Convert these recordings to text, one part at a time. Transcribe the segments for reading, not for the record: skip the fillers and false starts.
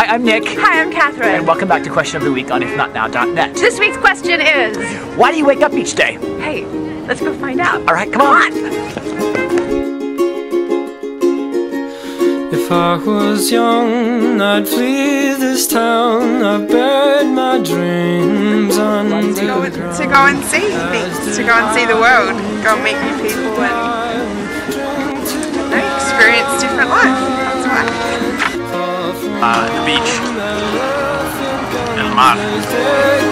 Hi, I'm Nick. Hi, I'm Catherine. And welcome back to Question of the Week on IfNotNow.net. This week's question is... why do you wake up each day? Hey, let's go find out. Alright, come on! If I was young, I'd flee this town. I've buried my dreams under the ground. To go and see things, to go and see the world, go and meet new people and experience different life. The beach, and mar. There's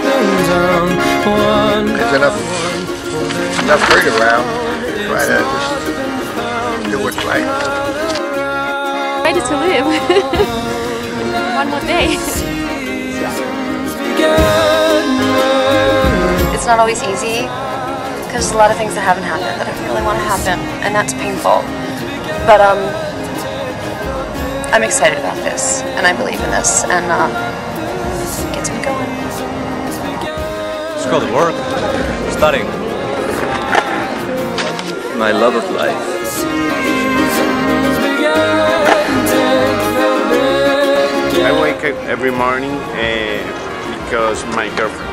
enough food around to try to just do what's right. Way to live. One more day. It's not always easy, because there's a lot of things that haven't happened that I really want to happen, and that's painful. But I'm excited about this, and I believe in this, and it gets me going. Just go to work, studying. My love of life. I wake up every morning because my girlfriend.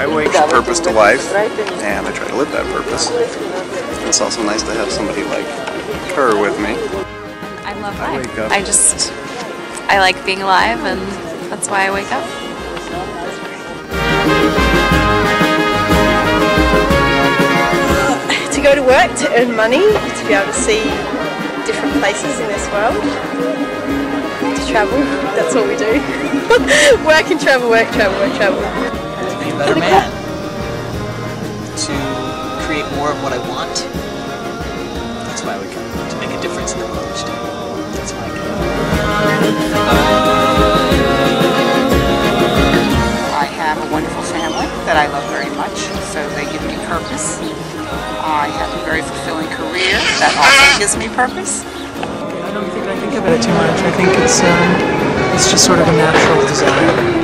I wake up purpose to life, and I try to live that purpose. It's also nice to have somebody like her with me. I love life. I like being alive, and that's why I wake up. To go to work, to earn money, to be able to see different places in this world, to travel, that's all we do. Work and travel, work, travel, work, travel. To be a better man. To create more of what I want. That's why I wake up. To make a difference in the world each day. That's why I wake up. I have a wonderful family that I love very much, so they give me purpose. I have a very fulfilling career that also gives me purpose. I don't think I think about it too much. I think it's just sort of a natural desire.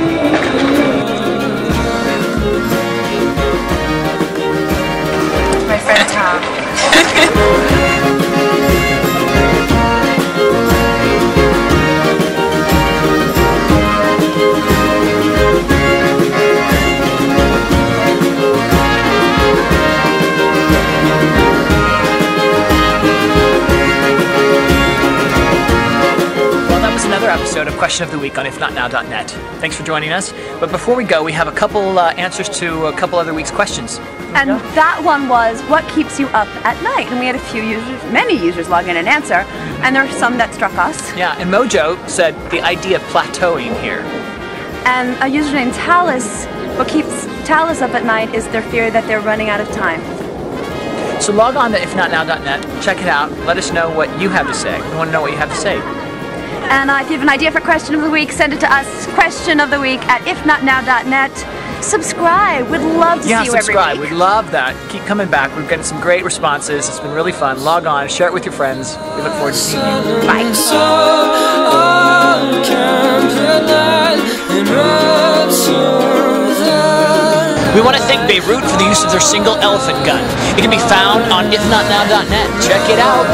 Episode of Question of the Week on IfNotNow.net. Thanks for joining us. But before we go, we have a couple answers to a couple other week's questions. And that one was, what keeps you up at night? And we had a few users, many users, log in and answer, and there are some that struck us. Yeah, and Mojo said the idea of plateauing here. And a user named Talis, what keeps Talis up at night is their fear that they're running out of time. So log on to IfNotNow.net, check it out, let us know what you have to say. We want to know what you have to say. And if you have an idea for Question of the Week, send it to us, Question of the Week at ifnotnow.net. Subscribe. We'd love to see you every week. Yeah, subscribe. We'd love that. Keep coming back. We've gotten some great responses. It's been really fun. Log on. Share it with your friends. We look forward to seeing you. Bye. We want to thank Beirut for the use of their single Elephant Gun. It can be found on ifnotnow.net. Check it out.